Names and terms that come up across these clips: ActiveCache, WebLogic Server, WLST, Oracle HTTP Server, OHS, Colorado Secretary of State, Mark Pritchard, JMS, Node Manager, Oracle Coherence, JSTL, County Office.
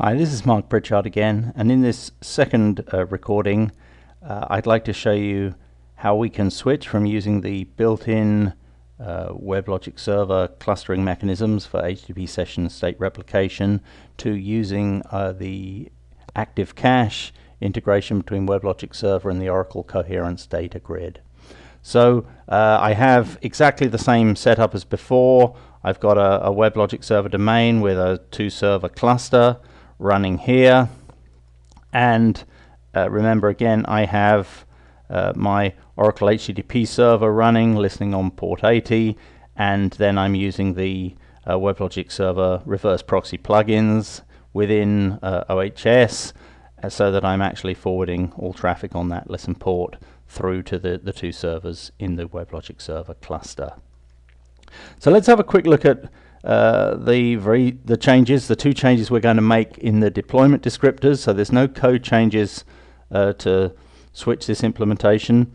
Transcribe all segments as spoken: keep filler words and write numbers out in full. Hi, this is Mark Pritchard again, and in this second uh, recording uh, I'd like to show you how we can switch from using the built-in uh, WebLogic Server clustering mechanisms for H T T P session state replication to using uh, the ActiveCache integration between WebLogic Server and the Oracle Coherence data grid. So uh, I have exactly the same setup as before. I've got a, a WebLogic Server domain with a two-server cluster running here, and uh, remember again I have uh, my Oracle H T T P server running, listening on port eighty, and then I'm using the uh, WebLogic server reverse proxy plugins within uh, O H S uh, so that I'm actually forwarding all traffic on that listen port through to the, the two servers in the WebLogic server cluster. So let's have a quick look at Uh, the, very, the changes, the two changes we're going to make in the deployment descriptors. So there's no code changes uh, to switch this implementation.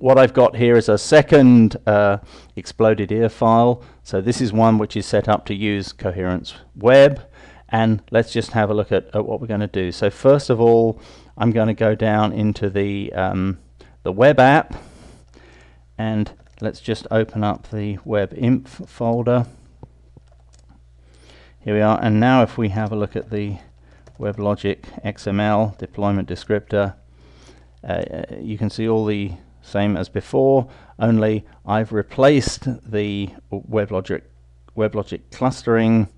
What I've got here is a second uh, exploded ear file. So this is one which is set up to use Coherence Web. And let's just have a look at, at what we're going to do. So first of all, I'm going to go down into the, um, the web app, and let's just open up the webinf folder. Here we are, and now if we have a look at the WebLogic X M L deployment descriptor, uh, you can see all the same as before, only I've replaced the WebLogic, WebLogic clustering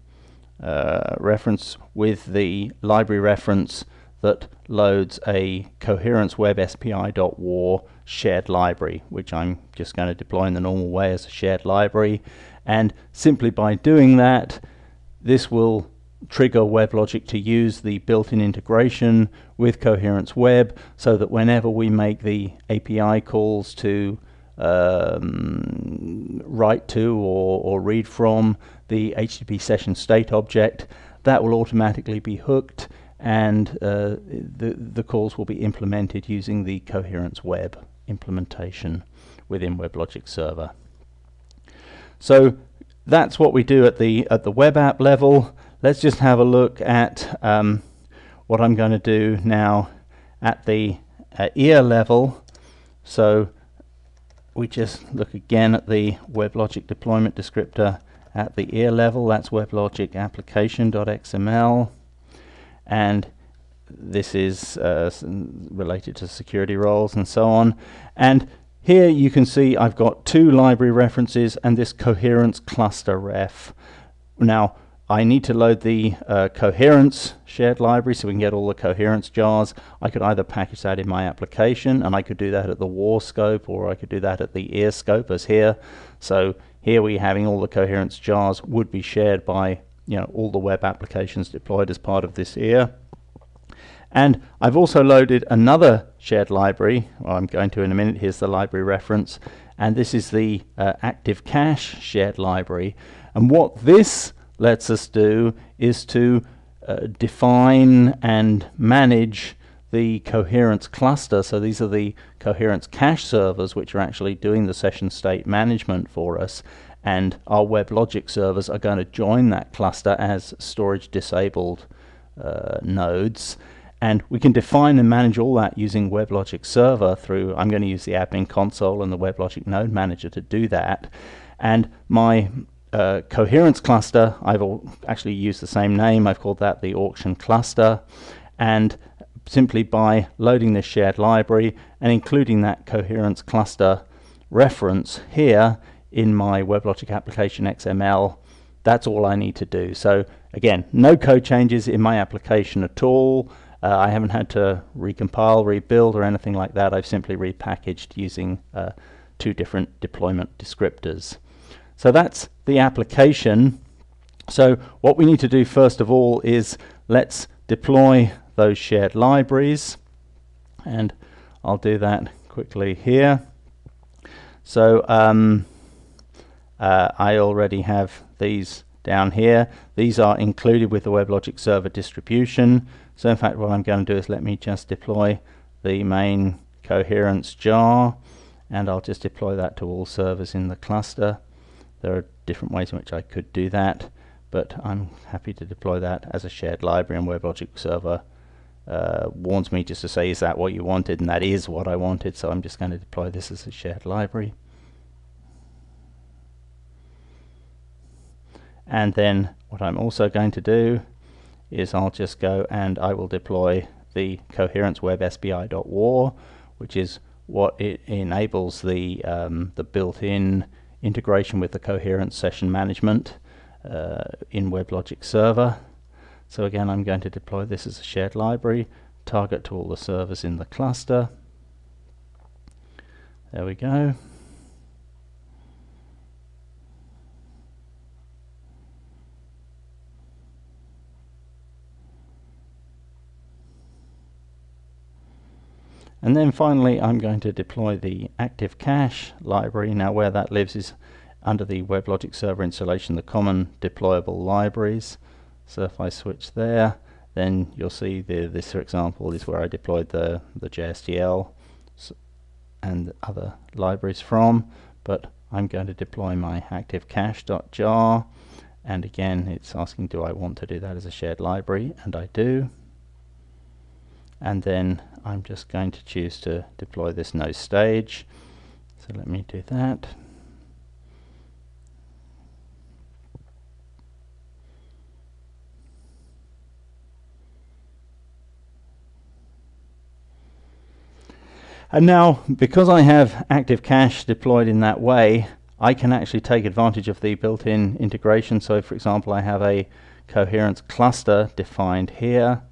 uh, reference with the library reference that loads a coherence web S P I dot war shared library, which I'm just going to deploy in the normal way as a shared library. And simply by doing that, this will trigger WebLogic to use the built-in integration with Coherence Web so that whenever we make the A P I calls to um, write to or, or read from the H T T P session state object, that will automatically be hooked, and uh, the, the calls will be implemented using the Coherence Web implementation within WebLogic Server. So that's what we do at the at the web app level. Let's just have a look at um, what I'm going to do now at the uh, ear level. So we just look again at the WebLogic deployment descriptor at the ear level. That's WebLogic application dot X M L, and this is uh, related to security roles and so on. And here you can see I've got two library references and this coherence cluster ref. Now I need to load the uh, coherence shared library so we can get all the coherence jars. I could either package that in my application, and I could do that at the war scope, or I could do that at the ear scope as here. So here we having all the coherence jars would be shared by, you know, all the web applications deployed as part of this ear. And I've also loaded another shared library, well, I'm going to in a minute. Here's the library reference, and this is the uh, ActiveCache shared library. And what this lets us do is to uh, define and manage the coherence cluster. So these are the coherence cache servers which are actually doing the session state management for us, and our WebLogic servers are going to join that cluster as storage disabled uh, nodes. And we can define and manage all that using WebLogic Server through, I'm going to use the admin console and the WebLogic node manager to do that. And my uh, coherence cluster, I've actually used the same name. I've called that the auction cluster. And simply by loading this shared library and including that coherence cluster reference here in my WebLogic application X M L, that's all I need to do. So again, no code changes in my application at all. Uh, I haven't had to recompile, rebuild, or anything like that. I've simply repackaged using uh, two different deployment descriptors. So that's the application. So what we need to do first of all is let's deploy those shared libraries. And I'll do that quickly here. So um, uh, I already have these down here. These are included with the WebLogic Server distribution. So in fact what I'm going to do is let me just deploy the main coherence jar, and I'll just deploy that to all servers in the cluster. There are different ways in which I could do that, but I'm happy to deploy that as a shared library on WebLogic Server. Uh, warns me just to say, is that what you wanted? And that is what I wanted, so I'm just going to deploy this as a shared library. And then what I'm also going to do is I'll just go and I will deploy the coherence web S P I dot war, which is what it enables the um, the built-in integration with the coherence session management uh, in WebLogic Server. So again, I'm going to deploy this as a shared library, target to all the servers in the cluster. There we go. And then finally, I'm going to deploy the ActiveCache library. Now, where that lives is under the WebLogic Server installation, the common deployable libraries. So if I switch there, then you'll see the, this, for example, is where I deployed the, the J S T L and other libraries from. But I'm going to deploy my ActiveCache.jar. And again, it's asking, do I want to do that as a shared library? And I do. And then I'm just going to choose to deploy this no stage. So let me do that. And now, because I have ActiveCache deployed in that way, I can actually take advantage of the built-in integration. So for example, I have a coherence cluster defined here.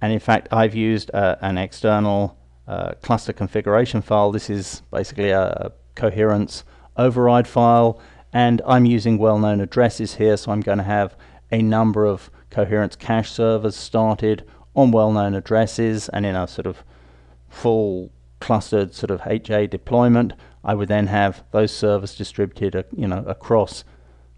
And in fact, I've used uh, an external uh, cluster configuration file. This is basically a, a coherence override file, and I'm using well-known addresses here, so I'm going to have a number of coherence cache servers started on well-known addresses, and in a sort of full clustered sort of H A deployment, I would then have those servers distributed, uh, you know, across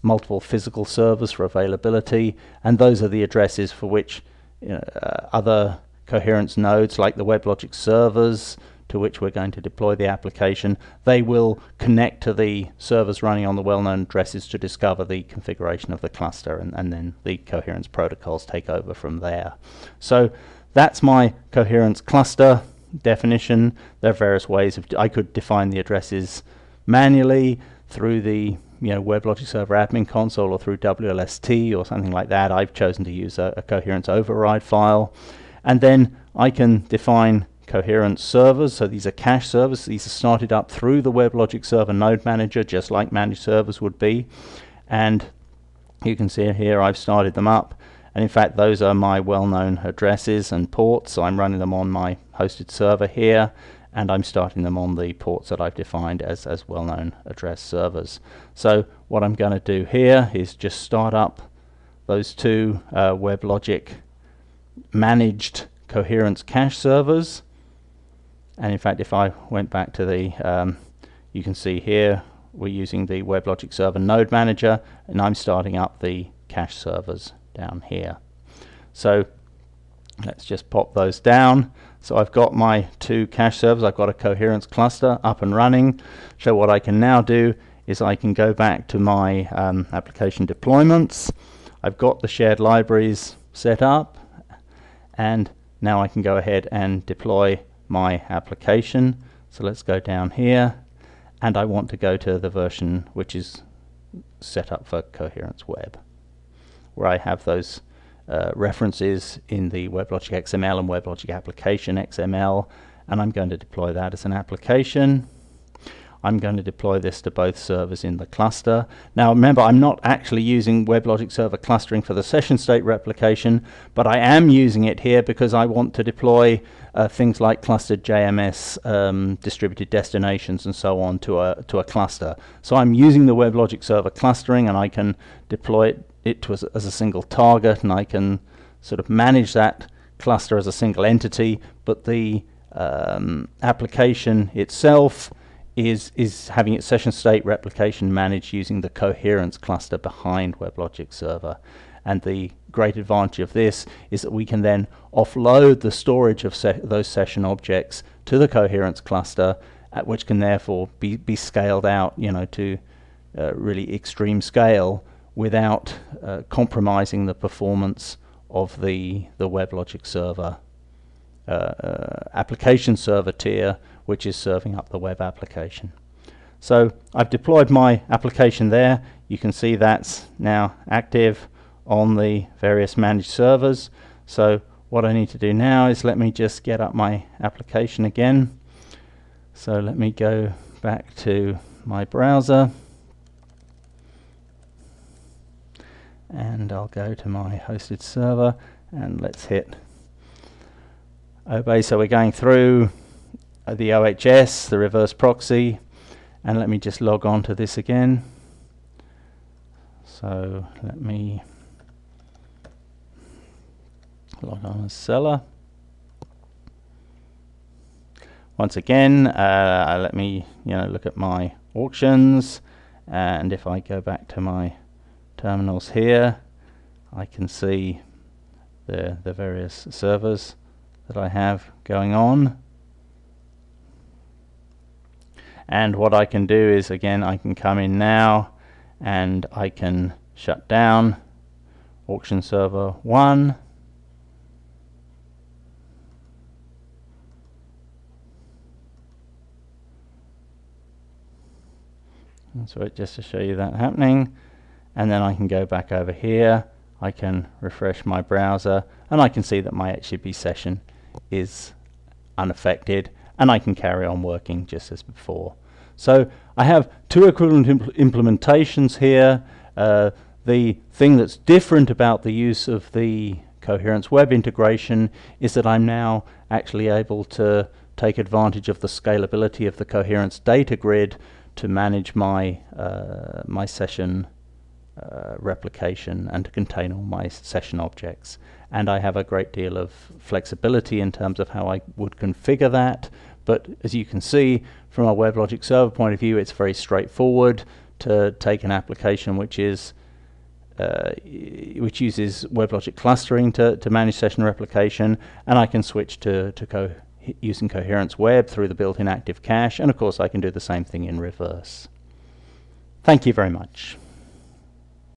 multiple physical servers for availability, and those are the addresses for which You know, uh, other coherence nodes like the WebLogic servers to which we're going to deploy the application, they will connect to the servers running on the well-known addresses to discover the configuration of the cluster, and, and then the coherence protocols take over from there. So that's my coherence cluster definition. There are various ways of, I could define the addresses manually through the you know, WebLogic Server admin console or through W L S T or something like that. I've chosen to use a, a coherence override file. And then I can define coherence servers. So these are cache servers. These are started up through the WebLogic Server node manager, just like managed servers would be. And you can see here I've started them up. And in fact, those are my well-known addresses and ports. So I'm running them on my hosted server here, and I'm starting them on the ports that I've defined as, as well-known address servers. So what I'm going to do here is just start up those two uh, WebLogic managed coherence cache servers. And in fact, if I went back to the, um, you can see here, we're using the WebLogic Server node manager, and I'm starting up the cache servers down here. So let's just pop those down. So I've got my two cache servers, I've got a coherence cluster up and running. So what I can now do is I can go back to my um, application deployments. I've got the shared libraries set up, and now I can go ahead and deploy my application. So let's go down here, and I want to go to the version which is set up for Coherence Web, where I have those Uh, references in the WebLogic X M L and WebLogic Application X M L, and I'm going to deploy that as an application. I'm going to deploy this to both servers in the cluster. Now remember, I'm not actually using WebLogic Server clustering for the session state replication, but I am using it here because I want to deploy uh, things like clustered J M S, um, distributed destinations and so on to a, to a cluster. So I'm using the WebLogic Server clustering, and I can deploy it it was as a single target, and I can sort of manage that cluster as a single entity, but the um, application itself is, is having its session state replication managed using the coherence cluster behind WebLogic Server. And the great advantage of this is that we can then offload the storage of se those session objects to the coherence cluster, at which can therefore be, be scaled out, you know, to uh, really extreme scale without uh, compromising the performance of the, the WebLogic server, uh, uh, application server tier, which is serving up the web application. So I've deployed my application there. You can see that's now active on the various managed servers. So what I need to do now is let me just get up my application again. So let me go back to my browser and I'll go to my hosted server and let's hit obey. So we're going through uh, the O H S, the reverse proxy, and let me just log on to this again. So let me log on as seller. Once again, uh, let me you know look at my auctions, and if I go back to my terminals here, I can see the the various servers that I have going on. And what I can do is, again, I can come in now and I can shut down auction server one. So it just to show you that happening, and then I can go back over here, I can refresh my browser, and I can see that my H T T P session is unaffected, and I can carry on working just as before. So I have two equivalent impl implementations here. Uh, the thing that's different about the use of the Coherence web integration is that I'm now actually able to take advantage of the scalability of the Coherence data grid to manage my uh, my session uh, replication and to contain all my session objects. And I have a great deal of flexibility in terms of how I would configure that. But as you can see, from a WebLogic server point of view, it's very straightforward to take an application which is uh, which uses WebLogic clustering to, to manage session replication, and I can switch to, to co using Coherence Web through the built-in ActiveCache, and of course I can do the same thing in reverse. Thank you very much.